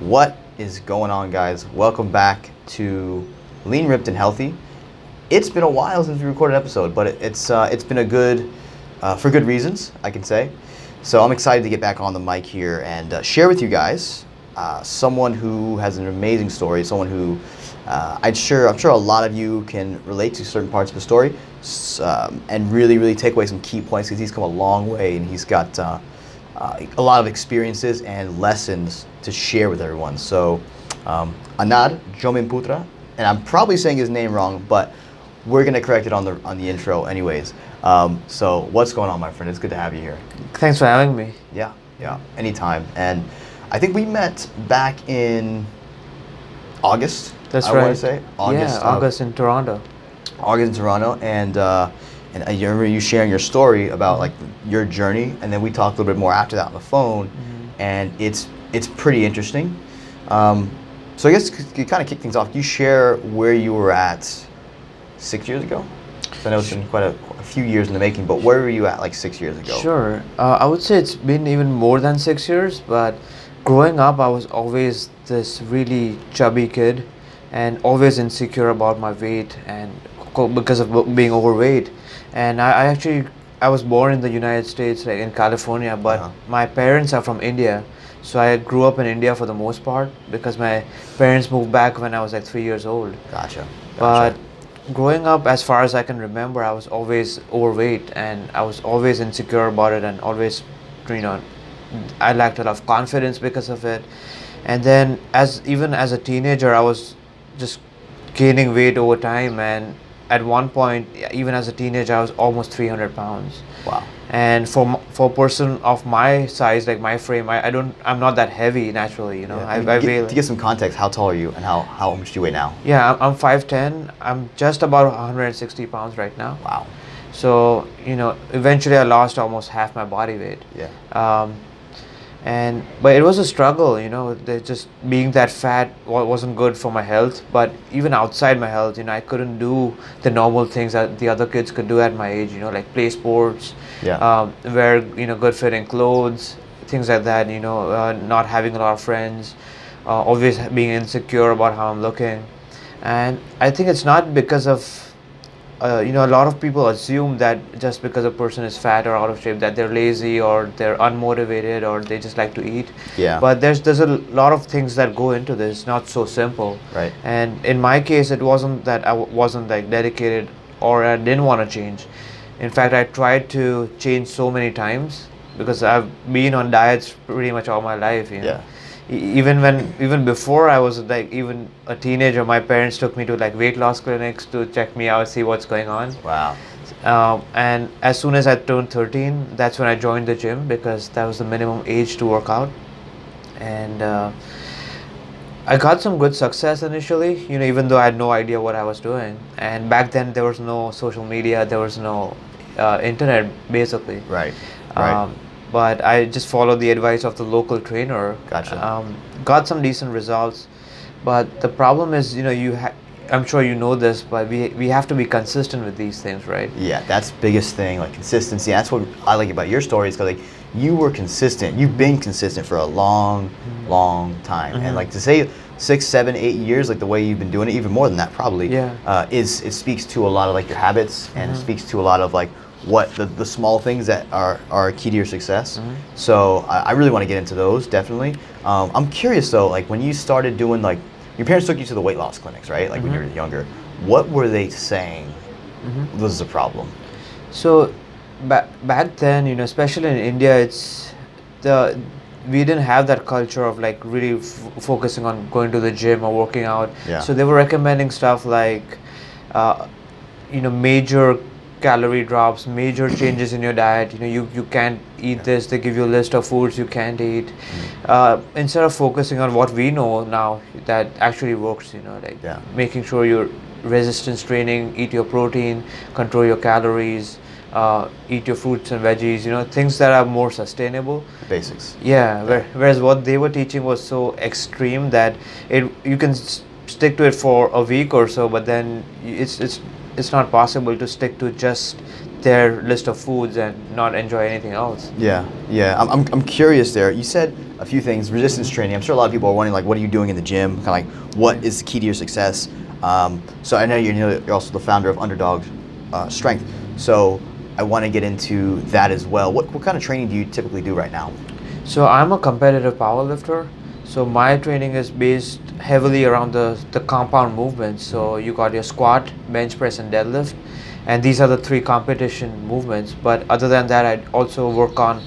What is going on, guys? Welcome back to Lean Ripped and Healthy. It's been a while since we recorded an episode, but it's been a good for good reasons, I can say. So I'm excited to get back on the mic here and share with you guys someone who has an amazing story, someone who I'm sure a lot of you can relate to certain parts of the story, and really take away some key points, because he's come a long way and he's got a lot of experiences and lessons to share with everyone. So Anand Jobanputra, and I'm probably saying his name wrong, but we're gonna correct it on the intro anyways. So what's going on, my friend? It's good to have you here. Thanks for having me. Yeah, anytime. And I think we met back in August. That's right. I want to say August. Yeah, August in Toronto. August in Toronto, and I remember you sharing your story about like your journey, and then we talked a little bit more after that on the phone, and it's pretty interesting. So I guess you kind of kick things off. Can you share where you were at 6 years ago? I know it's been quite a few years in the making, but where were you at like 6 years ago? Sure, I would say it's been even more than 6 years, but growing up I was always this really chubby kid and always insecure about my weight, and because of being overweight. And I was born in the United States, like in California, but my parents are from India, so I grew up in India for the most part because my parents moved back when I was like 3 years old. Gotcha. But growing up, as far as I can remember, I was always overweight and I was always insecure about it, and always, you know, I lacked a lot of confidence because of it. And then even as a teenager, I was just gaining weight over time, and at one point, even as a teenager, I was almost 300 pounds. Wow. And for a person of my size, like my frame, I'm not that heavy naturally, you know. Yeah. I weigh, to get some context, how tall are you and how much do you weigh now? Yeah, I'm 5'10". I'm just about 160 pounds right now. Wow. So, you know, eventually I lost almost half my body weight. Yeah. But it was a struggle, you know. Just being that fat wasn't good for my health, but even outside my health, you know, I couldn't do the normal things that the other kids could do at my age, you know, like play sports, wear, you know, good fitting clothes, things like that, you know, not having a lot of friends, always being insecure about how I'm looking. And I think it's not because of you know, a lot of people assume that just because a person is fat or out of shape that they're lazy or they're unmotivated or they just like to eat. Yeah. But there's a lot of things that go into this. It's not so simple. Right. And in my case, it wasn't that I wasn't like dedicated or I didn't want to change. In fact, I tried to change so many times because I've been on diets pretty much all my life. You know? Yeah. Even before I was like even a teenager, my parents took me to like weight loss clinics to check me out, see what's going on. Wow. And as soon as I turned 13, that's when I joined the gym, because that was the minimum age to work out. And I got some good success initially, you know, even though I had no idea what I was doing. And back then there was no social media, there was no internet basically. Right. But I just followed the advice of the local trainer. Gotcha. Got some decent results, but the problem is, you know, I'm sure you know this, but we have to be consistent with these things, right? Yeah, that's the biggest thing, like consistency. That's what I like about your story, is because like you were consistent. You've been consistent for a long, long time, and like to say 6, 7, 8 years, like the way you've been doing it, even more than that probably. Yeah. It speaks to a lot of like your habits, and it speaks to a lot of like what the small things that are key to your success. So I really want to get into those, definitely. I'm curious though, like when you started doing, like your parents took you to the weight loss clinics, right? Like when you were younger, what were they saying this is a problem? So back then, you know, especially in India, we didn't have that culture of like really focusing on going to the gym or working out. Yeah. So they were recommending stuff like you know, major calorie drops, major changes in your diet, you know, you can't eat this, they give you a list of foods you can't eat, instead of focusing on what we know now that actually works, you know, like making sure you're resistance training, eat your protein, control your calories, eat your fruits and veggies, you know, things that are more sustainable. Basics. Yeah, whereas what they were teaching was so extreme that you can stick to it for a week or so, but then it's not possible to stick to just their list of foods and not enjoy anything else. Yeah, I'm curious there. You said a few things. Resistance training. I'm sure a lot of people are wondering, like, what are you doing in the gym? Kind of like, what is the key to your success? So I know you're also the founder of Underdog Strength. So I want to get into that as well. What kind of training do you typically do right now? So I'm a competitive powerlifter. So my training is based heavily around the compound movements. So you got your squat, bench press, and deadlift. And these are the three competition movements. But other than that, I also work on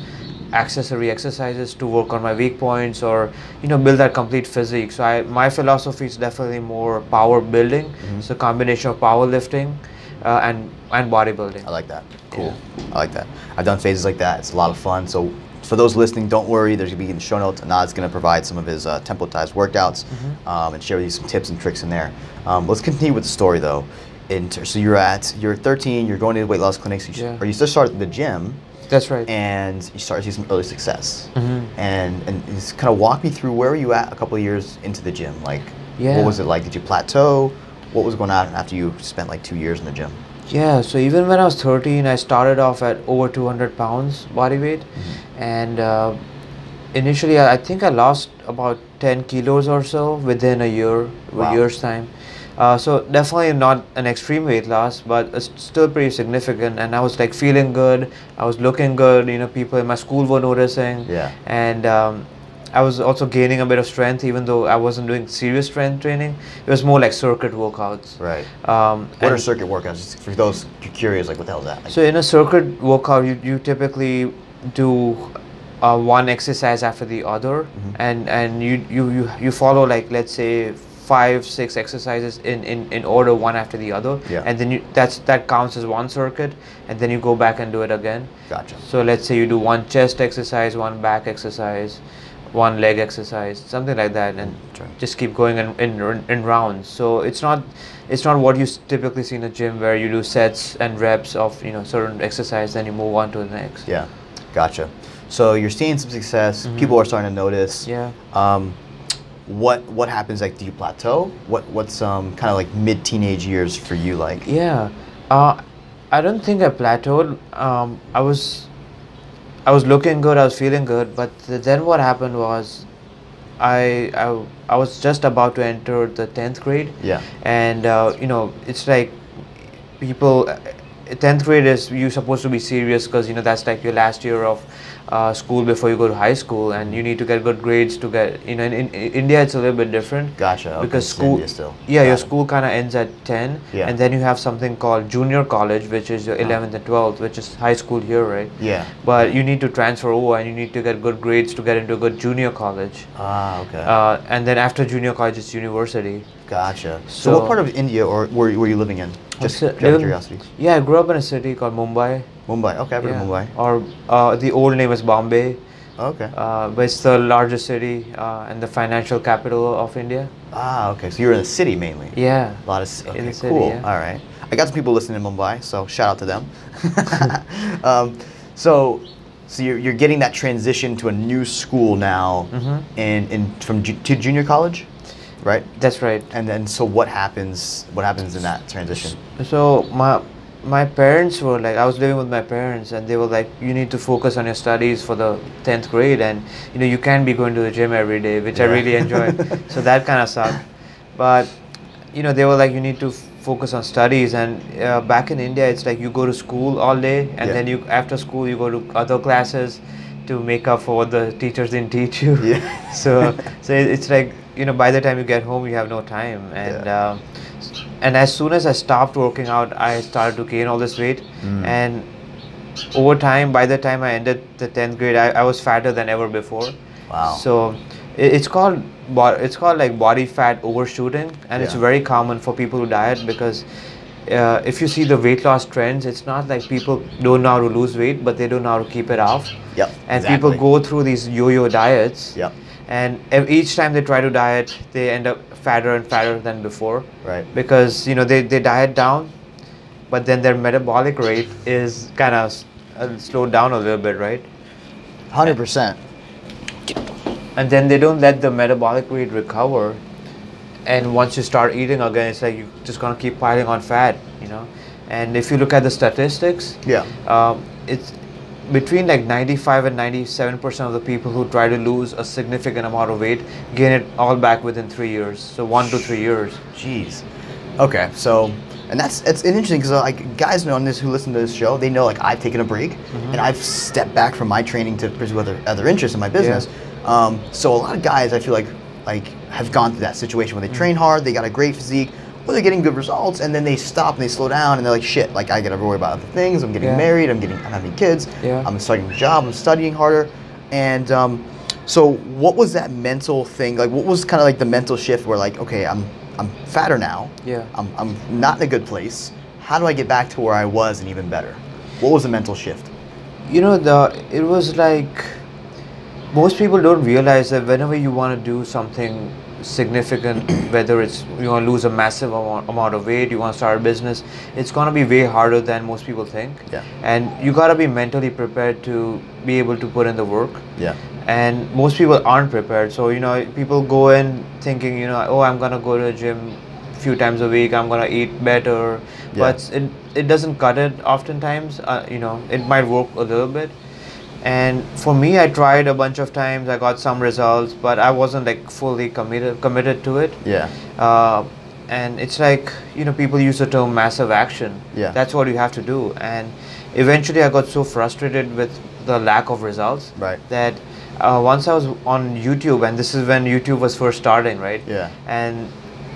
accessory exercises to work on my weak points or, you know, build that complete physique. So my philosophy is definitely more power building. Mm-hmm. So combination of powerlifting and bodybuilding. I like that. Cool. Yeah. I like that. I've done phases like that. It's a lot of fun. So for those listening, don't worry. There's going to be in the show notes. Anand's going to provide some of his templatized workouts and share with you some tips and tricks in there. Let's continue with the story, though. So you're 13. You're going to the weight loss clinics. So yeah. Or you just started the gym. That's right. And you start to see some early success. Mm-hmm. And just kind of walk me through, where were you at a couple of years into the gym? Like, yeah. What was it like? Did you plateau? What was going on after you spent like 2 years in the gym? Yeah, so even when I was 13, I started off at over 200 pounds body weight. Mm-hmm. And initially, I think I lost about 10 kilos or so within a year, wow. A year's time. So definitely not an extreme weight loss, but it's still pretty significant. And I was like feeling good. I was looking good. You know, people in my school were noticing. Yeah. And I was also gaining a bit of strength, even though I wasn't doing serious strength training. It was more like circuit workouts. Right. What are circuit workouts? For those curious, like, what the hell is that? Like, so in a circuit workout, you typically do one exercise after the other, mm-hmm. and you follow, like, let's say 5, 6 exercises in order, one after the other, yeah. And then that counts as one circuit, and then you go back and do it again. Gotcha. So let's say you do one chest exercise, one back exercise, one leg exercise, something like that, and just keep going in rounds. So it's not what you typically see in a gym, where you do sets and reps of, you know, certain exercise, then you move on to the next. Yeah, gotcha. So you're seeing some success. Mm-hmm. People are starting to notice. Yeah. What happens? Like, do you plateau? What's kind of like mid-teenage years for you like? Yeah, I don't think I plateaued. I was looking good. I was feeling good. But then what happened was, I was just about to enter the 10th grade. Yeah. And you know, it's like, people, 10th grade is, you're supposed to be serious, because, you know, that's like your last year of school before you go to high school, and you need to get good grades to get, you know, in India it's a little bit different. Gotcha. Okay. Because school still. Yeah, your school kind of ends at 10, yeah. And then you have something called junior college, which is your 11th and 12th, which is high school here, right? Yeah. But you need to transfer over, and you need to get good grades to get into a good junior college. Ah, okay. And then after junior college, it's university. Gotcha. So what part of India or were you living in? Just out of curiosity. Yeah, I grew up in a city called Mumbai. Mumbai, okay, I've been to Mumbai. Or the old name is Bombay. Okay. But it's the largest city and the financial capital of India. Ah, okay. So you're in the city mainly. Yeah. A lot of in the city, cool. Yeah. All right. I got some people listening in Mumbai, so shout out to them. So you're getting that transition to a new school now, mm-hmm. to junior college. Right. That's right. And then, so what happens? What happens in that transition? So my parents were like, I was living with my parents, and they were like, you need to focus on your studies for the 10th grade, and, you know, you can't be going to the gym every day, which I really enjoy. So that kind of sucked. But, you know, they were like, you need to focus on studies, and back in India, it's like you go to school all day, and then you, after school, you go to other classes to make up for what the teachers didn't teach you. Yeah. So it's like, you know, by the time you get home, you have no time. And and as soon as I stopped working out, I started to gain all this weight. Mm. And over time, by the time I ended the 10th grade, I was fatter than ever before. Wow. So it's called like body fat overshooting, and it's very common for people who diet, because if you see the weight loss trends, it's not like people don't know how to lose weight, but they don't know how to keep it off. Yep. And exactly. People go through these yo-yo diets. Yep. And each time they try to diet, they end up fatter and fatter than before. Right. Because, you know, they diet down, but then their metabolic rate is kind of slowed down a little bit, right? 100%. And then they don't let the metabolic rate recover. And once you start eating again, it's like you're just going to keep piling on fat, you know. And if you look at the statistics, between like 95 and 97% of the people who try to lose a significant amount of weight gain it all back within 3 years. So 1 to 3 years. Jeez. Okay. So, and it's interesting because like guys know on this who listen to this show, they know like I've taken a break and I've stepped back from my training to pursue other interests in my business. Yeah. So a lot of guys I feel like have gone through that situation where they train hard, they got a great physique, well, they're getting good results, and then they stop and they slow down and they're like, shit, like I gotta worry about other things. I'm getting married, I'm having kids, I'm starting a job, I'm studying harder. And so what was that mental thing? Like what was kind of like the mental shift where like, okay, I'm fatter now. Yeah. I'm not in a good place. How do I get back to where I was and even better? What was the mental shift? You know, it was like most people don't realize that whenever you want to do something significant, whether it's you want to lose a massive amount of weight, you want to start a business, it's going to be way harder than most people think. Yeah. And you got to be mentally prepared to be able to put in the work. Yeah. And most people aren't prepared. So, you know, people go in thinking, you know, oh, I'm going to go to the gym a few times a week, I'm going to eat better. Yeah. But it doesn't cut it oftentimes. You know, it might work a little bit. And for me, I tried a bunch of times, I got some results, but I wasn't like fully committed to it. Yeah. And it's like, you know, people use the term massive action. Yeah. That's what you have to do. And eventually I got so frustrated with the lack of results. Right. That once I was on YouTube, and this is when YouTube was first starting, right? Yeah. And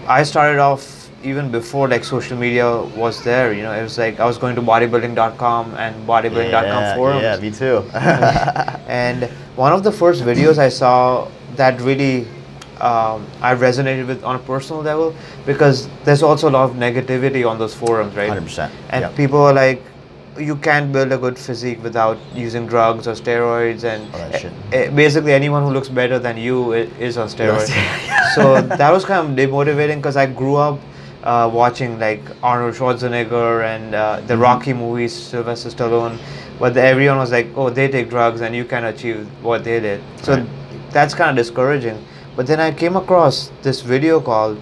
I started off even before like social media was there, you know, it was like I was going to bodybuilding.com and bodybuilding.com forums. Yeah, me too. And one of the first videos I saw that really I resonated with on a personal level, because there's also a lot of negativity on those forums, right? 100%. And people are like, you can't build a good physique without using drugs or steroids, and basically anyone who looks better than you is on steroids. So that was kind of demotivating, because I grew up watching like Arnold Schwarzenegger and the Rocky movies, Sylvester Stallone, but everyone was like, oh, they take drugs and you can achieve what they did. So that's kind of discouraging. But then I came across this video called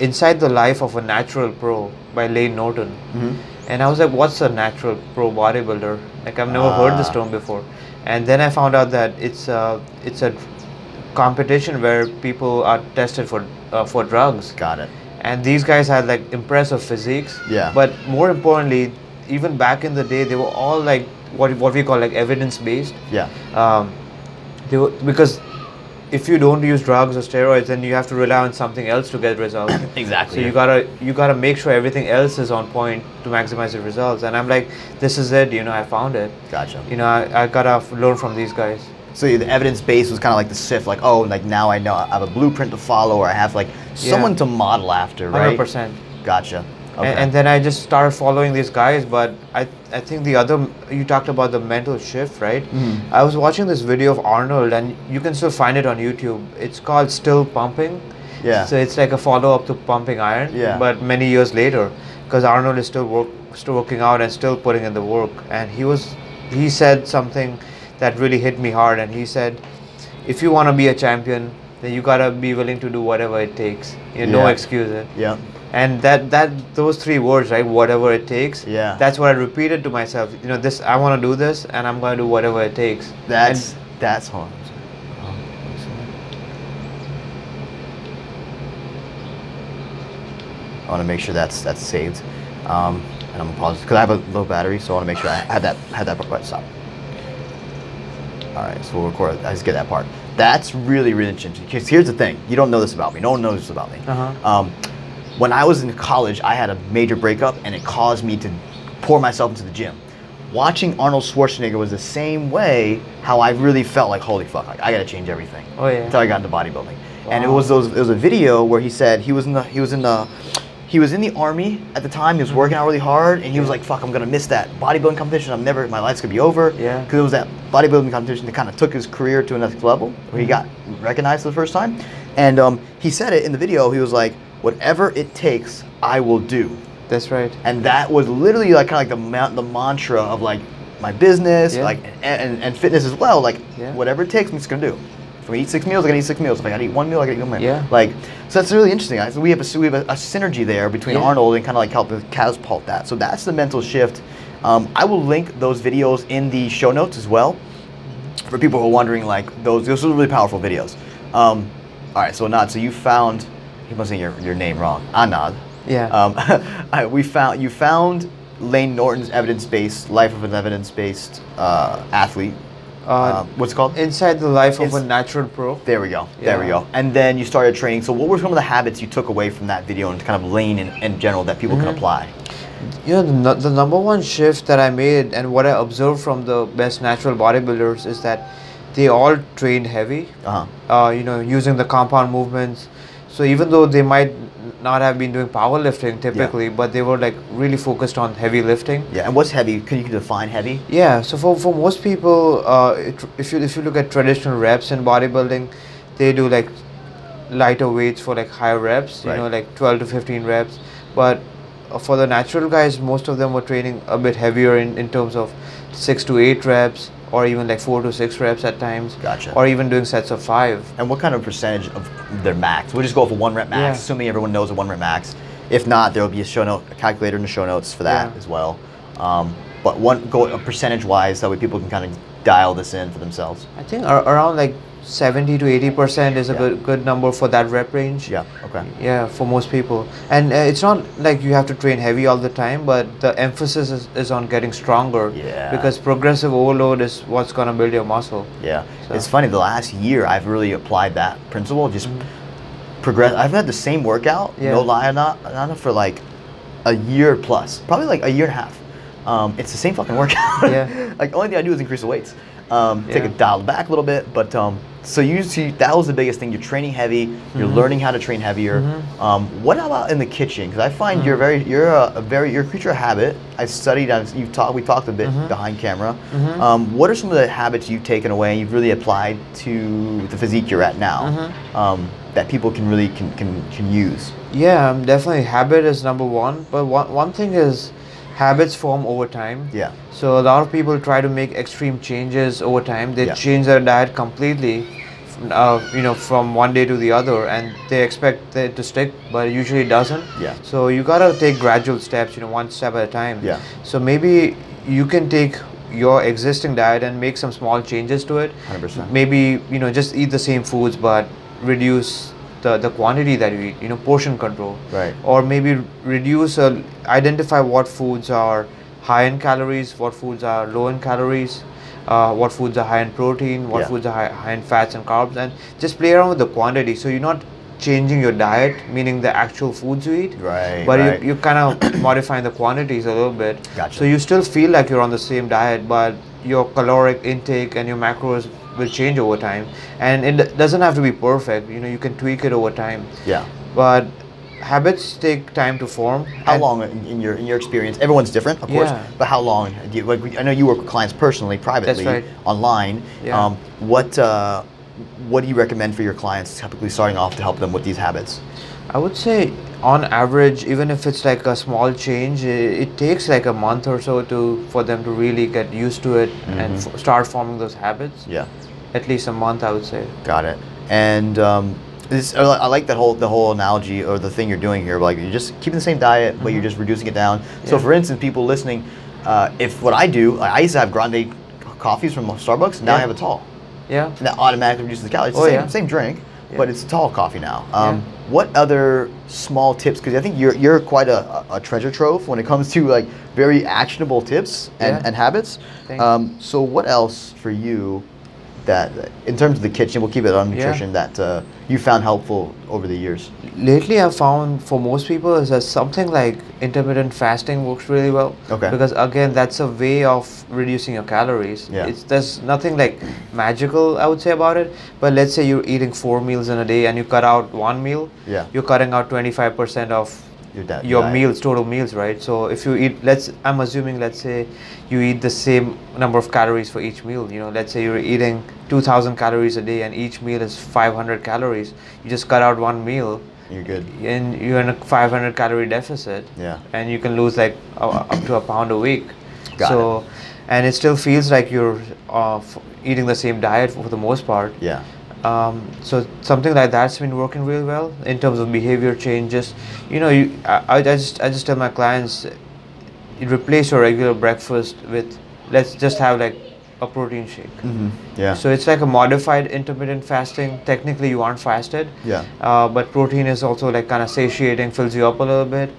Inside the Life of a Natural Pro by Lane Norton. And I was like, what's a natural pro bodybuilder? Like I've never heard this term before. And then I found out that it's a competition where people are tested for drugs. Got it. And these guys had like impressive physiques. Yeah. But more importantly, even back in the day, they were all like what we call like evidence-based. Yeah. They were, because if you don't use drugs or steroids, then you have to rely on something else to get results. Exactly. So you gotta make sure everything else is on point to maximize the results. And I'm like, this is it. You know, I found it. Gotcha. You know, I gotta learn from these guys. So the evidence base was kind of like the shift, like, oh, like now I know I have a blueprint to follow, or I have like someone to model after, right? 100%. Gotcha. Okay. And then I just started following these guys, but I think the other, you talked about the mental shift, right? I was watching this video of Arnold, and you can still find it on YouTube. It's called Still Pumping. Yeah. So it's like a follow-up to Pumping Iron, but many years later, because Arnold is still working out and still putting in the work. And he said something that really hit me hard, and he said, if you want to be a champion, then you gotta be willing to do whatever it takes. You know, no excuses. Yeah. And those three words, right? Whatever it takes. Yeah. That's what I repeated to myself. You know, this, I want to do this, and I'm gonna do whatever it takes. That's hard. I want to make sure that's saved. And I'm gonna pause because I have a low battery, so I want to make sure I had that stop. All right, so we'll record. I just get that part. That's really, really interesting. Because here's the thing. You don't know this about me. No one knows this about me. When I was in college, I had a major breakup, and it caused me to pour myself into the gym. Watching Arnold Schwarzenegger was the same way, how I really felt like, holy fuck, like, I got to change everything. Oh, yeah. Until I got into bodybuilding. Wow. And it was a video where he said he was in the army at the time. He was working out really hard, and he was like, fuck, I'm gonna miss that bodybuilding competition. My life's gonna be over. Yeah. Cause it was that bodybuilding competition that kind of took his career to another level, where he got recognized for the first time. And he said it in the video, he was like, whatever it takes, I will do. That's right. And that was literally like kind of like the mantra of like my business, like and fitness as well. Like whatever it takes, I'm just gonna do. If I eat 6 meals, I gotta eat 6 meals. If I gotta eat 1 meal, I gotta eat 1 meal. Yeah. Like, so that's really interesting. So we have a synergy there between Arnold and kind of like help catapult that. So that's the mental shift I will link those videos in the show notes as well for people who are wondering, like, those are really powerful videos. All right, so Anand, so you found, he must say your name wrong, Anand. Yeah. You found Lane Norton's evidence-based, Life of an Evidence-Based Athlete. What's it called? Inside the Life of a Natural Pro. There we go. Yeah. There we go. And then you started training. So what were some of the habits you took away from that video and kind of Lane in general that people can apply? You know, the number one shift that I made and what I observed from the best natural bodybuilders is that they all trained heavy, you know, using the compound movements. So even though they might not have been doing powerlifting typically, but they were like really focused on heavy lifting. Yeah, and what's heavy? Can you define heavy? Yeah, so for most people, if you look at traditional reps in bodybuilding, they do like lighter weights for like higher reps, you know, like 12 to 15 reps. But for the natural guys, most of them were training a bit heavier in terms of 6 to 8 reps, or even like 4 to 6 reps at times. Gotcha. Or even doing sets of 5. And what kind of percentage of their max? We'll just go for 1 rep max, assuming everyone knows a 1 rep max. If not, there'll be a show note, a calculator in the show notes for that as well. But go percentage wise, that way people can kind of dial this in for themselves. I think around like 70 to 80% is a good number for that rep range. Yeah, okay. Yeah, for most people. And it's not like you have to train heavy all the time, but the emphasis is on getting stronger. Yeah. Because progressive overload is what's going to build your muscle. Yeah. So. It's funny, the last year I've really applied that principle, just progress. I've had the same workout, no lie, not for like a year plus, probably like a year and a half. It's the same fucking workout. Yeah. Like, only thing I do is increase the weights. Take it dialed back a little bit, but so you see that was the biggest thing. You're training heavy, you're learning how to train heavier. What about in the kitchen? Because I find you're a creature of habit. I've studied, we talked a bit behind camera. What are some of the habits you've taken away and you've really applied to the physique you're at now that people can really can use? Yeah, definitely habit is number one, but one thing is habits form over time. Yeah. So a lot of people try to make extreme changes over time. They change their diet completely, you know, from one day to the other, and they expect it to stick, but it usually doesn't. Yeah. So you gotta take gradual steps, you know, one step at a time. Yeah. So maybe you can take your existing diet and make some small changes to it. 100%. Maybe, you know, just eat the same foods, but reduce the quantity that you eat, you know, portion control. Right. Or maybe reduce or identify what foods are high in calories, what foods are low in calories, what foods are high in protein, what foods are high in fats and carbs, and just play around with the quantity. So you're not changing your diet, meaning the actual foods you eat, but you're kind of modifying the quantities a little bit. Gotcha. So you still feel like you're on the same diet, but your caloric intake and your macros will change over time, and it doesn't have to be perfect. You know, you can tweak it over time. Yeah. But habits take time to form. How long, in your experience? Everyone's different, of course. But how long? Do you, like, I know you work with clients personally, privately, online. Yeah. What do you recommend for your clients typically starting off to help them with these habits? I would say, on average, even if it's like a small change, it takes like a month or so for them to really get used to it and start forming those habits. Yeah, at least a month, I would say. Got it. And I like that the whole analogy or the thing you're doing here. Like, you're just keeping the same diet, but you're just reducing it down. Yeah. So, for instance, people listening, if what I do, like, I used to have grande coffees from Starbucks. Now I have a tall. Yeah. And that automatically reduces the calories. It's the same drink, but it's a tall coffee now. What other small tips? Because I think you're quite a treasure trove when it comes to like very actionable tips and habits. So what else for you that in terms of the kitchen, we'll keep it on nutrition, that you found helpful over the years? Lately I've found for most people is that something like intermittent fasting works really well. Okay. Because again, that's a way of reducing your calories. Yeah. There's nothing like magical, I would say, about it. But let's say you're eating 4 meals in a day and you cut out 1 meal. Yeah. You're cutting out 25% of your meals, total meals, right? So if you eat, I'm assuming, let's say you eat the same number of calories for each meal. You know, let's say you're eating 2,000 calories a day and each meal is 500 calories. You just cut out 1 meal. You're good. And you're in a 500 calorie deficit. Yeah. And you can lose like up to a pound a week. Got it. And it still feels like you're eating the same diet for the most part. Yeah. So something like that's been working really well in terms of behavior changes. You know, I just tell my clients, replace your regular breakfast with, let's just have like a protein shake. Mm-hmm. Yeah. So it's like a modified intermittent fasting. Technically, you aren't fasted. Yeah. But protein is also like kind of satiating, fills you up a little bit,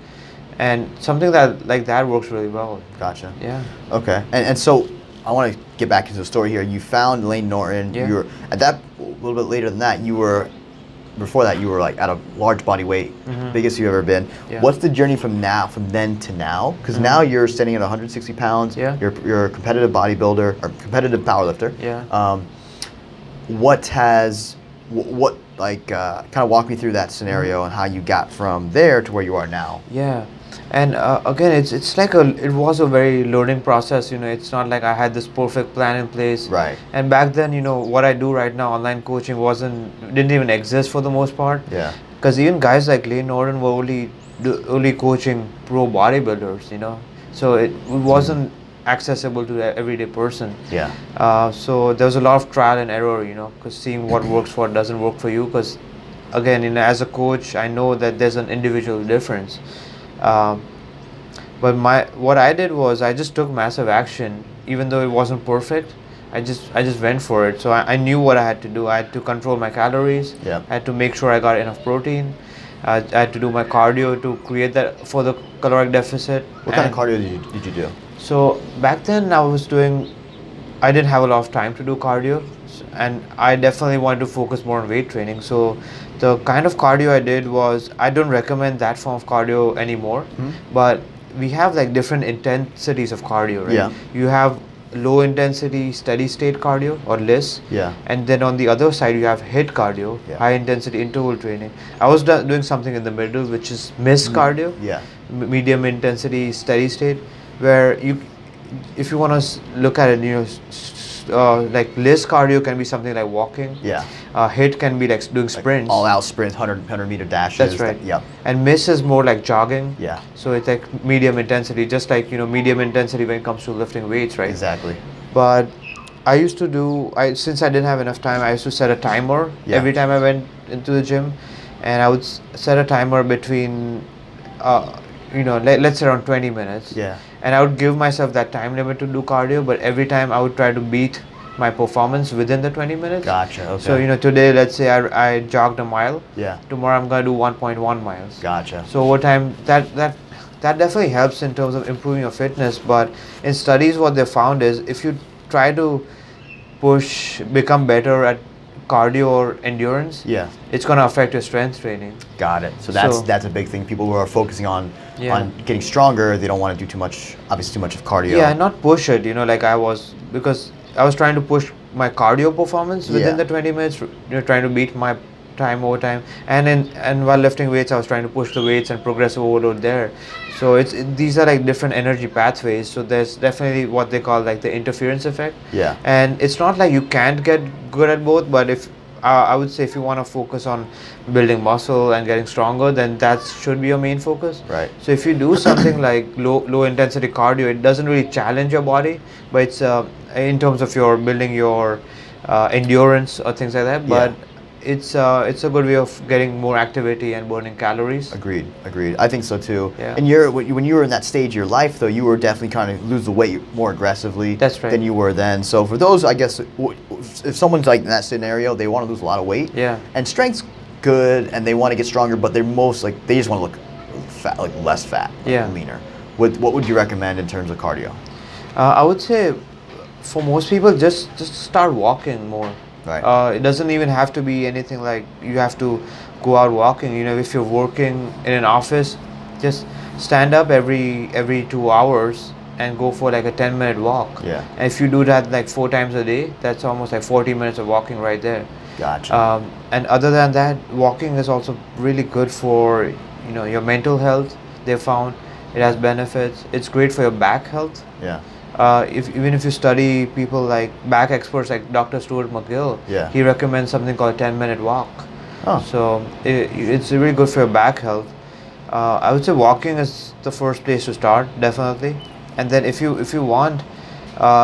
and something that like that works really well. Gotcha. Yeah. Okay. And so I want to get back into the story here. You found Lane Norton. Yeah. You were at that a little bit later than that. You were before that. You were like at a large body weight, mm-hmm. biggest you've ever been. Yeah. What's the journey from now, from then to now? Because mm-hmm. now you're standing at 160 pounds. Yeah. You're a competitive bodybuilder or competitive powerlifter. Yeah. What like kind of walk me through that scenario mm-hmm. and how you got from there to where you are now? Yeah. And again, it's like it was a very learning process. You know, it's not like I had this perfect plan in place. Right. And back then, you know, what I do right now, online coaching didn't even exist for the most part. Yeah. Because even guys like Lane Norton were only coaching pro bodybuilders. You know, so it wasn't accessible to the everyday person. Yeah. So there was a lot of trial and error. You know, because seeing what works for doesn't work for you. Because again, you know, as a coach, I know that there's an individual difference. But what I did was I just took massive action, even though it wasn't perfect. I just went for it. So I knew what I had to do. I had to control my calories. Yeah. I had to make sure I got enough protein. I had to do my cardio to create that for the caloric deficit. What kind of cardio did you do? So back then I didn't have a lot of time to do cardio, and I definitely wanted to focus more on weight training. So the kind of cardio I did was, I don't recommend that form of cardio anymore, mm-hmm. but we have like different intensities of cardio, right? Yeah. You have low intensity steady state cardio or LISS, yeah. and then on the other side you have HIIT cardio, yeah. high intensity interval training. I was doing something in the middle, which is MISS mm-hmm. cardio, yeah. medium intensity steady state, where if you want to look at it, you know, like LISS cardio can be something like walking. Yeah. HIIT can be like doing sprints. Like all out sprints, 100-meter dashes. That's right. Yeah. And MISS is more like jogging. Yeah. So it's like medium intensity, just like, you know, medium intensity when it comes to lifting weights, right? Exactly. But I used to since I didn't have enough time, I used to set a timer yeah. every time I went into the gym, and I would set a timer between, you know, let's say around 20 minutes. Yeah. And I would give myself that time limit to do cardio, but every time I would try to beat my performance within the 20 minutes. Gotcha, okay. So, you know, today, let's say I jogged a mile. Yeah. Tomorrow I'm going to do 1.1 miles. Gotcha. So over time, that definitely helps in terms of improving your fitness, but in studies what they found is if you try to become better at cardio or endurance, yeah, it's going to affect your strength training. Got it. So that's a big thing. People who are focusing on getting stronger, they don't want to do too much of cardio. Yeah, not push it, you know, like I was, because I was trying to push my cardio performance within the 20 minutes, you know, trying to beat my time over time, and while lifting weights I was trying to push the weights and progressive overload there. So these are like different energy pathways, so there's definitely what they call like the interference effect. Yeah. And it's not like you can't get good at both, but if I would say if you want to focus on building muscle and getting stronger, then that should be your main focus. Right. So if you do something like low intensity cardio, it doesn't really challenge your body, but it's in terms of your building your endurance or things like that, but yeah. It's a good way of getting more activity and burning calories. Agreed. I think so too. Yeah. And when you were in that stage of your life, though, you were definitely trying to lose the weight more aggressively. That's right. Than you were then. So for those, I guess, if someone's like in that scenario, they want to lose a lot of weight. Yeah. And strength's good, and they want to get stronger, but they're most like they just want to look fat, like less fat, yeah, like leaner. What would you recommend in terms of cardio? I would say, for most people, just start walking more. Right. It doesn't even have to be anything like you have to go out walking. You know, if you're working in an office, just stand up every 2 hours and go for like a 10-minute walk. Yeah. And if you do that like 4 times a day, that's almost like 40 minutes of walking right there. Gotcha. And other than that, walking is also really good for, you know, your mental health. They found it has benefits. It's great for your back health. Yeah. Even if you study people like back experts like Dr. Stuart McGill, yeah, he recommends something called a 10-minute walk. Oh. So it's really good for your back health. I would say walking is the first place to start, definitely. And then if you want,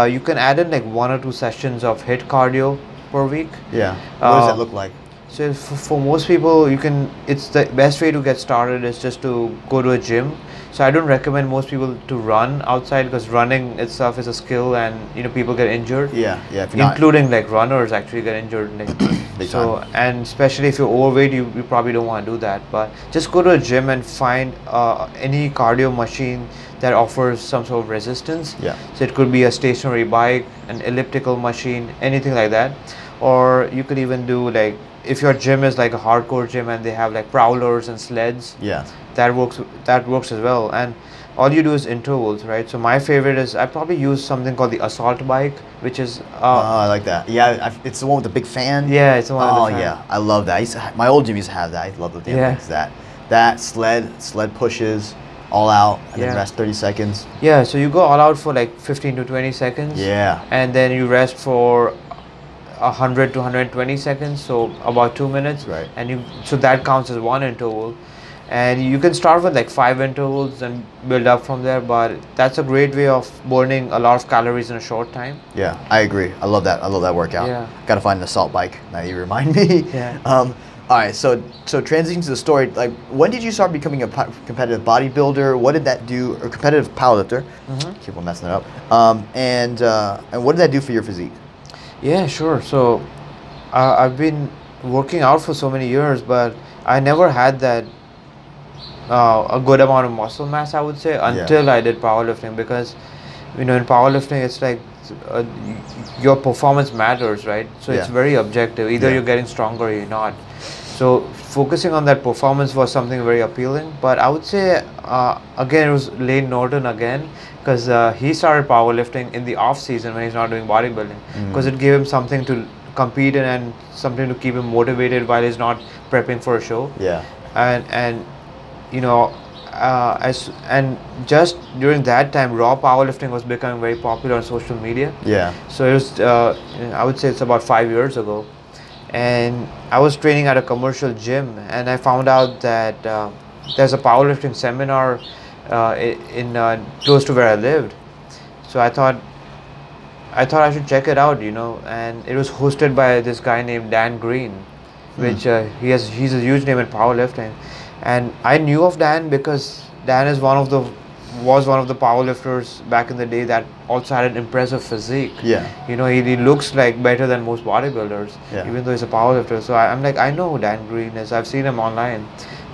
you can add in like 1 or 2 sessions of HIIT cardio per week. Yeah. What does that look like? So for most people, it's the best way to get started is just to go to a gym. So I don't recommend most people to run outside, because running itself is a skill, and people get injured. Yeah, yeah. Including like runners actually get injured. So and especially if you're overweight, you probably don't want to do that. But just go to a gym and find any cardio machine that offers some sort of resistance. Yeah. So it could be a stationary bike, an elliptical machine, anything like that. Or you could even do like, if your gym is like a hardcore gym and they have like prowlers and sleds. Yeah. That works as well. And all you do is intervals, right? So my favorite is, I probably use something called the assault bike, which is I like that. Yeah, it's the one with the big fan. Yeah, it's the one with the fan. Oh yeah, I love that. My old gym used to have that. I love the damn things. That sled pushes all out, and then rest 30 seconds. Yeah, so you go all out for like 15 to 20 seconds. Yeah. And then you rest for 100 to 120 seconds, so about 2 minutes. Right. And so that counts as one interval. And you can start with like 5 intervals and build up from there, but that's a great way of burning a lot of calories in a short time. Yeah, I agree. I love that. I love that workout. Yeah. Gotta find an assault bike. Now you remind me. Yeah. All right, so transitioning to the story, like, when did you start becoming a competitive bodybuilder? What did that do, or competitive powerlifter? Mm-hmm. Keep on messing it up. And what did that do for your physique? Yeah, sure. So I've been working out for so many years, but I never had that a good amount of muscle mass, I would say, until I did powerlifting, because in powerlifting it's like your performance matters, right? So it's very objective. Either you're getting stronger or you're not. So focusing on that performance was something very appealing. But I would say again, it was Lane Norton again, because he started powerlifting in the off season when he's not doing bodybuilding, because it gave him something to compete in and something to keep him motivated while he's not prepping for a show. Yeah. And and just during that time, raw powerlifting was becoming very popular on social media. Yeah. So it was, I would say it's about 5 years ago, and I was training at a commercial gym, and I found out that there's a powerlifting seminar in close to where I lived. So I thought I should check it out, and it was hosted by this guy named Dan Green, which he's a huge name in powerlifting. And I knew of Dan because Dan is one of the powerlifters back in the day that also had an impressive physique. Yeah. He looks like better than most bodybuilders, even though he's a powerlifter. So I'm like, I know who Dan Green is. I've seen him online.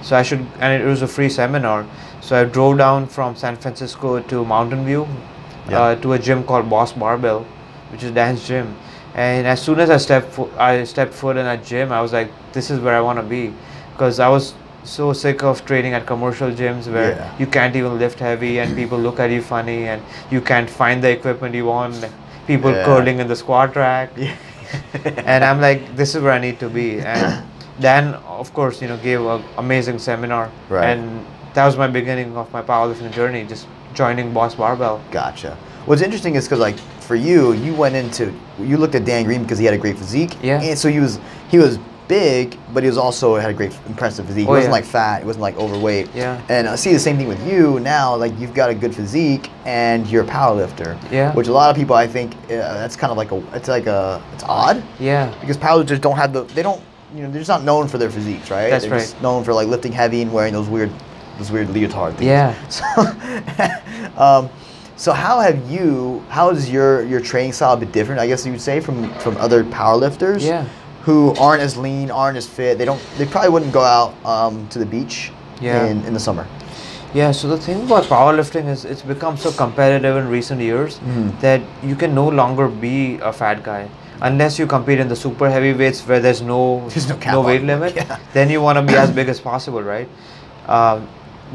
So I should, and it was a free seminar. So I drove down from San Francisco to Mountain View to a gym called Boss Barbell, which is Dan's gym. And as soon as I stepped foot in that gym, I was like, this is where I want to be, because I was so sick of training at commercial gyms where you can't even lift heavy, and people look at you funny, and you can't find the equipment you want, like people curling in the squat rack. And I'm like, this is where I need to be. And Dan, of course, gave an amazing seminar, and that was my beginning of my powerlifting journey, just joining Boss Barbell. Gotcha. What's interesting is, because like for you went into, you looked at Dan Green because he had a great physique, and so he was big, but he was also had a great impressive physique. He wasn't like fat, he wasn't like overweight. And I see the same thing with you now. Like, you've got a good physique and you're a powerlifter, which a lot of people, I think, that's kind of like it's odd, because powerlifters don't have they're just not known for their physiques, right? That's they're just known for like lifting heavy and wearing those weird leotard things. So so how has your training style been different, I guess you would say, from other powerlifters who aren't as lean, aren't as fit? They probably wouldn't go out to the beach in the summer. Yeah, so the thing about powerlifting is it's become so competitive in recent years that you can no longer be a fat guy. Unless you compete in the super heavyweights where there's no weight limit, then you want to be as big as possible, right?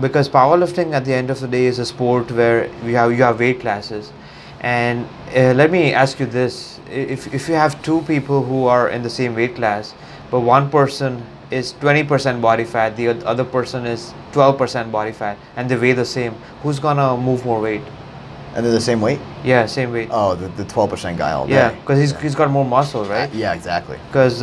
Because powerlifting at the end of the day is a sport where you have weight classes. And let me ask you this, if you have two people who are in the same weight class, but one person is 20% body fat, the other person is 12% body fat, and they weigh the same, who's gonna move more weight? And they're the same weight? Yeah, same weight. Oh, the 12% guy all day. Yeah, because he's got more muscle, right? Yeah, exactly. Because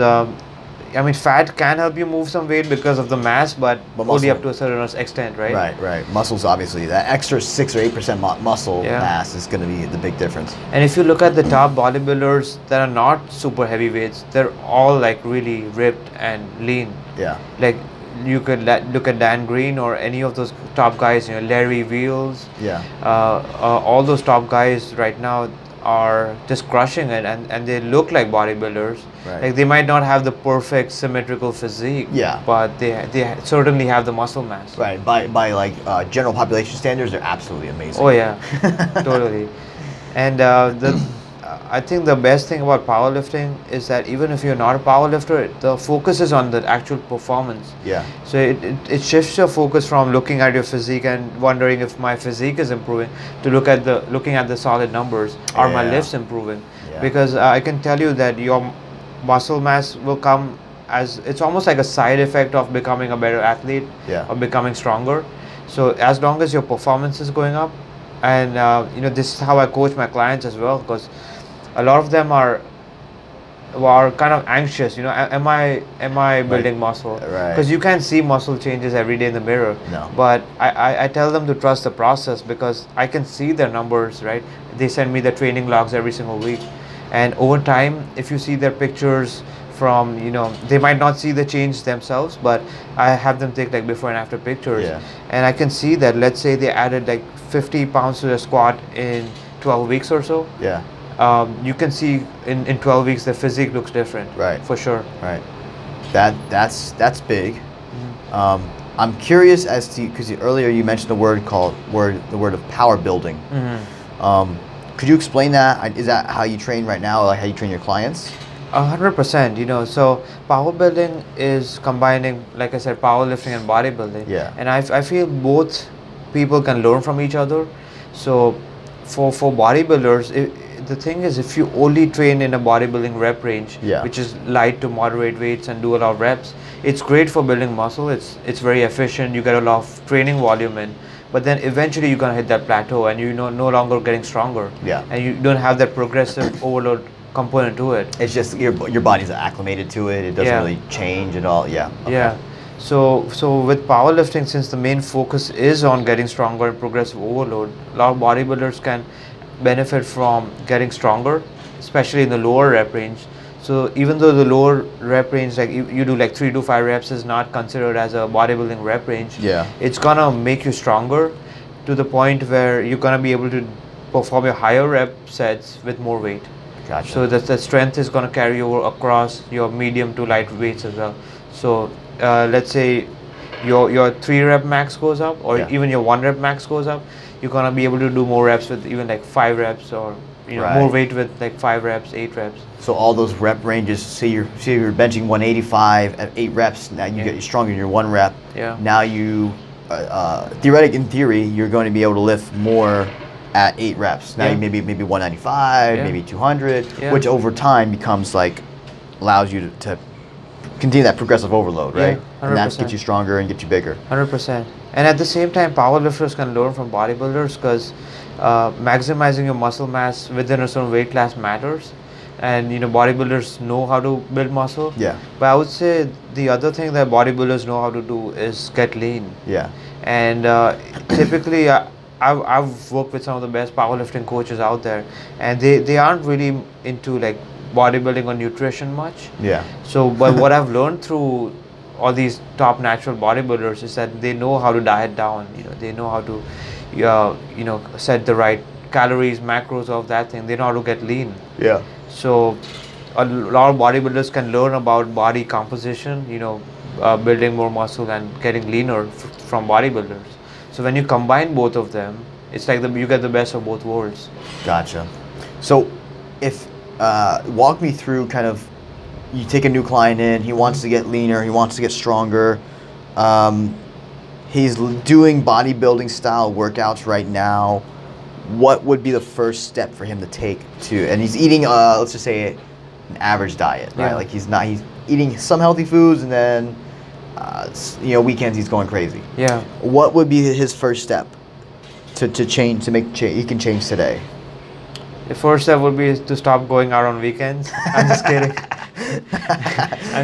I mean, fat can help you move some weight because of the mass, but only up to a certain extent, right? Right. Muscles, obviously. That extra 6 or 8% muscle mass is going to be the big difference. And if you look at the top bodybuilders that are not super heavyweights, they're all like really ripped and lean. Yeah. Like you could look at Dan Green or any of those top guys, you know, Larry Wheels. Yeah. All those top guys right now are just crushing it, and they look like bodybuilders. Right. Like, they might not have the perfect symmetrical physique, yeah, but they certainly have the muscle mass. Right. By like general population standards, they're absolutely amazing. Oh yeah, totally. And I think the best thing about powerlifting is that even if you're not a powerlifter, the focus is on the actual performance. Yeah. So it shifts your focus from looking at your physique and wondering if my physique is improving to looking at the solid numbers. Are my lifts improving? Yeah. Because I can tell you that your muscle mass will come as, it's almost like a side effect of becoming a better athlete, yeah, or becoming stronger. So as long as your performance is going up, and you know, this is how I coach my clients as well, because a lot of them are kind of anxious, you know, am I building muscle? Because you can't see muscle changes every day in the mirror. No. But I tell them to trust the process, because I can see their numbers, right? They send me the training logs every single week. And over time, if you see their pictures from, you know, they might not see the change themselves, but I have them take like before and after pictures. Yeah. And I can see that, let's say they added like 50 pounds to their squat in 12 weeks or so. Yeah. You can see in 12 weeks the physique looks different, right? For sure, right. That's big. Mm-hmm. I'm curious as to, because earlier you mentioned the word of power building. Mm-hmm. Could you explain that? Is that how you train right now, like how you train your clients? 100%. You know, so power building is combining, like I said, powerlifting and bodybuilding. Yeah. And I feel both people can learn from each other. So for bodybuilders, the thing is, if you only train in a bodybuilding rep range, yeah, which is light to moderate weights and do a lot of reps, it's great for building muscle. It's very efficient. You get a lot of training volume in, but then eventually you're gonna hit that plateau, and you're no longer getting stronger. Yeah. And you don't have that progressive overload component to it. It's just your body's acclimated to it. It doesn't, yeah, really change at all. Yeah. Okay. Yeah. So with powerlifting, since the main focus is on getting stronger and progressive overload, a lot of bodybuilders can benefit from getting stronger, especially in the lower rep range. So even though the lower rep range, like you do like 3 to 5 reps, is not considered as a bodybuilding rep range. Yeah. It's gonna make you stronger to the point where you're gonna be able to perform your higher rep sets with more weight. Gotcha. So that the strength is gonna carry over across your medium to light weights as well. So let's say your 3 rep max goes up, or, yeah, even your 1 rep max goes up. You're gonna be able to do more reps with even like 5 reps, or you know, right, more weight with like 5 reps, 8 reps. So all those rep ranges. Say you're benching 185 at 8 reps. Now you, yeah, get stronger in your 1 rep. Yeah. Now you, in theory, you're going to be able to lift more at 8 reps. Now, yeah, you maybe 195, yeah, maybe 200, yeah, which over time becomes like allows you to continue that progressive overload, right? Yeah, and that gets you stronger and gets you bigger. 100%. And at the same time, powerlifters can learn from bodybuilders, because maximizing your muscle mass within a certain weight class matters. And you know, bodybuilders know how to build muscle. Yeah. But I would say the other thing that bodybuilders know how to do is get lean. Yeah. And typically, I've worked with some of the best powerlifting coaches out there, and they aren't really into like bodybuilding or nutrition much. Yeah. So, but what I've learned through all these top natural bodybuilders is that they know how to diet down. You know, they know how to, you know, set the right calories, macros of that thing. They know how to get lean. Yeah. So, a lot of bodybuilders can learn about body composition. You know, building more muscle and getting leaner from bodybuilders. So when you combine both of them, it's like you get the best of both worlds. Gotcha. So, if walk me through kind of, you take a new client in, he wants to get leaner, he wants to get stronger, he's doing bodybuilding style workouts right now. What would be the first step for him to take to, and he's eating, let's just say an average diet, right? Yeah. Like he's eating some healthy foods, and then, you know, weekends he's going crazy. Yeah. What would be his first step to change, to make change, he can change today? The first step would be to stop going out on weekends. I'm just kidding.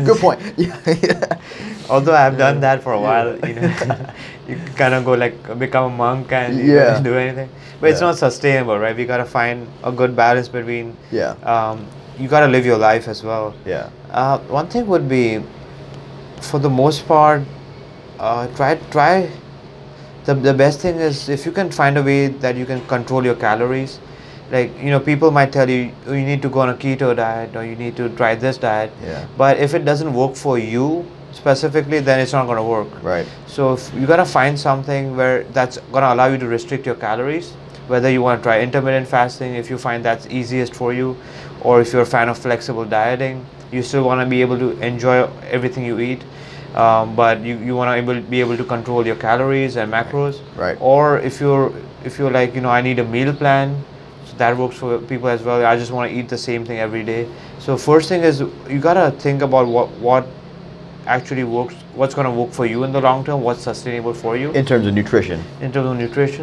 Good point. Although I've done that for a while, you know, you kind of go like become a monk and, yeah, you know, do anything. But, yeah, it's not sustainable, right? We gotta find a good balance between. Yeah. You gotta live your life as well. Yeah. One thing would be, for the most part, The best thing is if you can find a way that you can control your calories. Like, you know, people might tell you, oh, you need to go on a keto diet or you need to try this diet. Yeah. But if it doesn't work for you specifically, then it's not going to work. Right. So if you got to find something where that's going to allow you to restrict your calories, whether you want to try intermittent fasting, if you find that's easiest for you, or if you're a fan of flexible dieting, you still want to be able to enjoy everything you eat. But you want to be able to control your calories and macros, right? Or if you're like, you know, I need a meal plan, so that works for people as well. I just want to eat the same thing every day. So first thing is you gotta think about what actually works, what's gonna work for you in the long term, what's sustainable for you in terms of nutrition.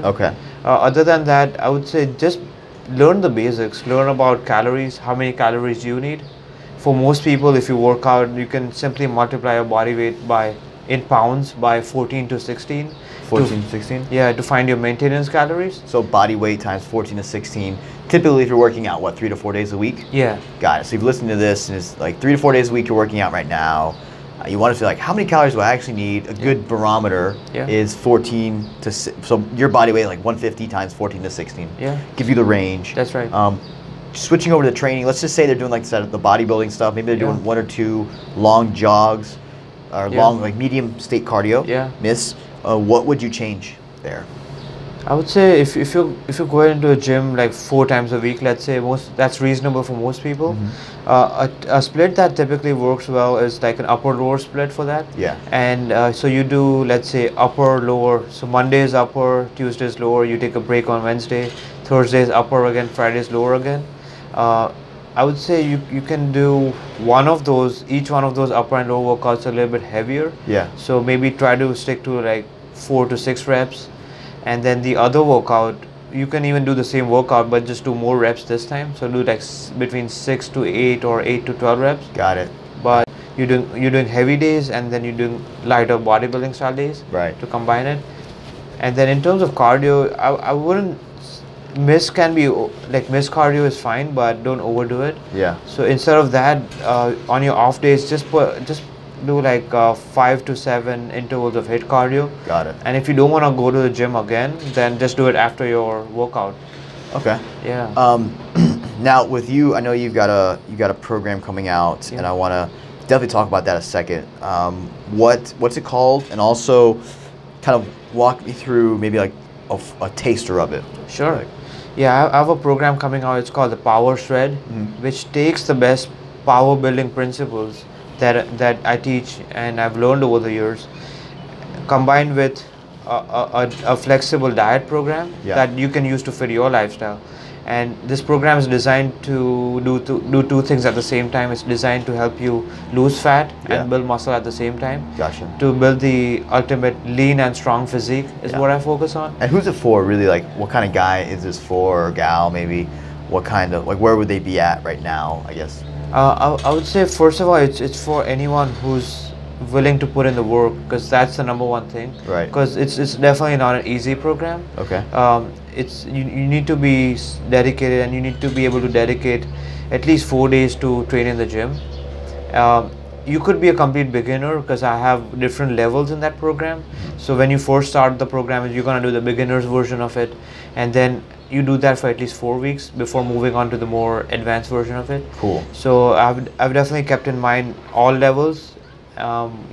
Okay. Other than that, I would say just learn the basics. Learn about calories. How many calories do you need? For most people, if you work out, you can simply multiply your body weight by, in pounds, by 14 to 16. 14 to 16? Yeah, to find your maintenance calories. So body weight times 14 to 16. Typically, if you're working out, what, 3 to 4 days a week? Yeah. Got it. So you've listened to this, and it's like 3 to 4 days a week you're working out right now. You want to feel like, how many calories do I actually need? A good barometer is 14 to 16. So your body weight, like 150 times 14 to 16. Yeah. Give you the range. That's right. Switching over to the training, let's just say they're doing like the bodybuilding stuff. Maybe they're doing 1 or 2 long jogs or long, like medium state cardio. Yeah. What would you change there? I would say if you go into a gym like 4 times a week, let's say, that's reasonable for most people. Mm-hmm. A split that typically works well is like an upper-lower split for that. Yeah. And so you do, let's say, upper-lower. So Monday is upper, Tuesday is lower. You take a break on Wednesday. Thursday is upper again, Friday is lower again. I would say you can do each one of those upper and lower workouts a little bit heavier. Yeah. So maybe try to stick to like 4 to 6 reps. And then the other workout, you can even do the same workout, but just do more reps this time. So do like between 6 to 8 or 8 to 12 reps. Got it. But you're doing heavy days, and then you're doing lighter bodybuilding style days. Right. To combine it. And then in terms of cardio, I wouldn't. Miss cardio is fine, but don't overdo it. Yeah. So instead of that, on your off days, just do like 5 to 7 intervals of HIIT cardio. Got it. And if you don't want to go to the gym again, then just do it after your workout. Okay. Yeah. Now with you, I know you've got a program coming out, and I want to definitely talk about that a second. What's it called? And also, kind of walk me through maybe like a taster of it. Sure. Like, yeah, I have a program coming out. It's called the Power Shred, which takes the best power building principles that I teach and I've learned over the years, combined with a flexible diet program that you can use to fit your lifestyle. And this program is designed to do 2 things at the same time. It's designed to help you lose fat and build muscle at the same time. Gotcha. To build the ultimate lean and strong physique is what I focus on. And who's it for, really? Like, what kind of guy is this for, or gal maybe? What kind of, like, where would they be at right now, I guess? I would say, first of all, it's for anyone who's willing to put in the work, because that's the #1 thing. Right. Because it's definitely not an easy program. Okay. You need to be dedicated, and you need to be able to dedicate at least 4 days to train in the gym. You could be a complete beginner, because I have different levels in that program. So when you first start the program, you're going to do the beginner's version of it, and then you do that for at least 4 weeks before moving on to the more advanced version of it. Cool. So I've definitely kept in mind all levels.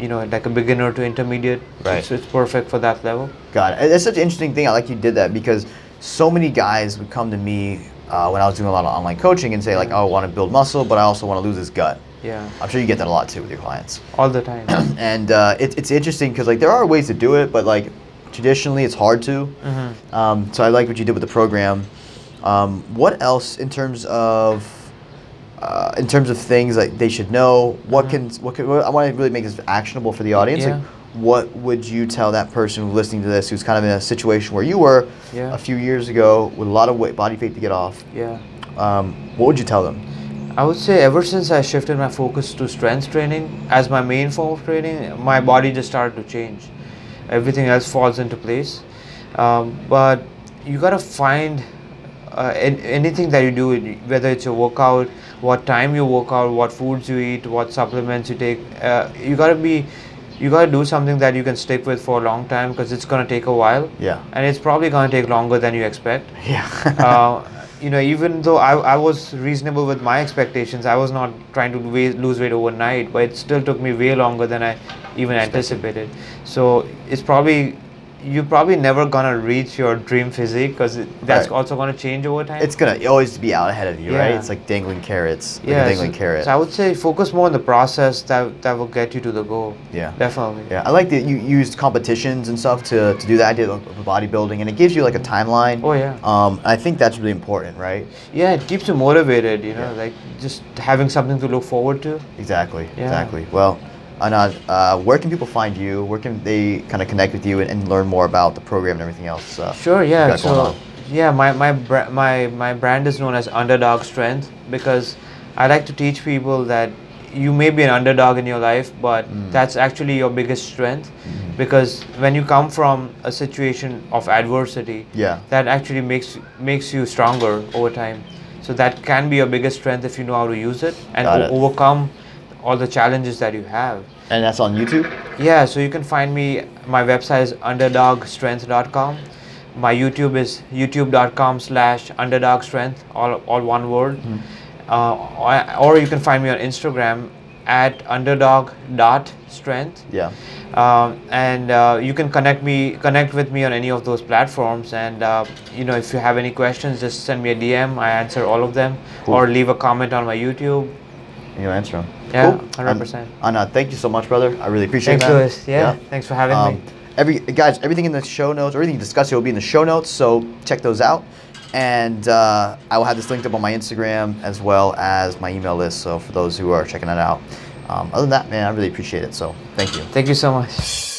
You know, like a beginner to intermediate, right? So it's perfect for that level. Got it. That's such an interesting thing. I like you did that, because so many guys would come to me when I was doing a lot of online coaching and say, like, oh, I want to build muscle, but I also want to lose this gut. Yeah. I'm sure you get that a lot too with your clients. All the time. And it's interesting, because like there are ways to do it, but like traditionally it's hard to. Mm-hmm. So I like what you did with the program. What else in terms of things like they should know, I want to really make this actionable for the audience. Yeah. Like, what would you tell that person listening to this who's kind of in a situation where you were a few years ago with a lot of weight, body fat to get off? Yeah. What would you tell them? I would say, ever since I shifted my focus to strength training as my main form of training, my body just started to change. Everything else falls into place. But you got to find anything that you do, whether it's your workout, what time you work out, what foods you eat, what supplements you take, you got to be you got to do something that you can stick with for a long time, because it's going to take a while. Yeah. And it's probably going to take longer than you expect. Yeah. You know, even though I was reasonable with my expectations, I was not trying to lose weight overnight, but it still took me way longer than I even anticipated. So it's probably, you're probably never gonna reach your dream physique, because that's also gonna change over time. It's gonna always be out ahead of you, right? It's like dangling carrots. Yeah, like a dangling carrot. So I would say focus more on the process that will get you to the goal. Yeah, definitely. Yeah, I like that you used competitions and stuff to do that. I did bodybuilding, and it gives you like a timeline. Oh yeah. I think that's really important, right? Yeah, it keeps you motivated. You know, like just having something to look forward to. Exactly. Yeah. Exactly. Well, Anand, where can people find you? Where can they kind of connect with you and learn more about the program and everything else? Sure, yeah. So, yeah, my brand is known as Underdog Strength, because I like to teach people that you may be an underdog in your life, but that's actually your biggest strength, because when you come from a situation of adversity, that actually makes you stronger over time. So that can be your biggest strength if you know how to use it and overcome all the challenges that you have. And that's on YouTube? Yeah, so you can find me. My website is underdogstrength.com. My YouTube is youtube.com/underdogstrength, all one word. Or you can find me on Instagram at underdog.strength. Yeah. You can connect with me on any of those platforms, and you know, if you have any questions, just send me a DM. I answer all of them. Cool. Or leave a comment on my YouTube. You answer them. Yeah, cool. 100%. Anand, thank you so much, brother. I really appreciate that. Thanks, Louis. Yeah, thanks for having me. Guys, everything in the show notes, everything discussed here will be in the show notes, so check those out. And I will have this linked up on my Instagram as well as my email list, so for those who are checking it out. Other than that, man, I really appreciate it, so thank you. Thank you so much.